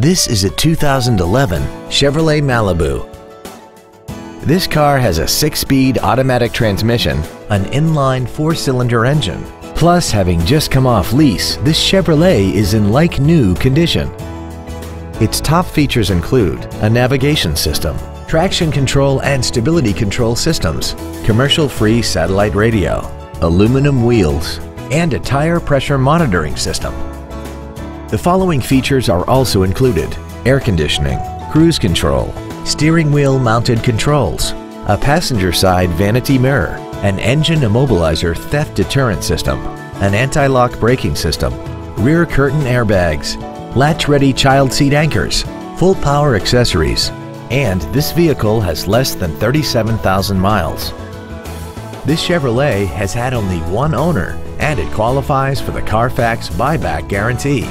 This is a 2011 Chevrolet Malibu. This car has a 6-speed automatic transmission, an inline 4-cylinder engine. Plus, having just come off lease, this Chevrolet is in like-new condition. Its top features include a navigation system, traction control and stability control systems, commercial-free satellite radio, aluminum wheels, and a tire pressure monitoring system. The following features are also included: air conditioning, cruise control, steering wheel mounted controls, a passenger side vanity mirror, an engine immobilizer theft deterrent system, an anti-lock braking system, rear curtain airbags, latch-ready child seat anchors, full power accessories, and this vehicle has less than 37,000 miles. This Chevrolet has had only one owner and it qualifies for the Carfax buyback guarantee.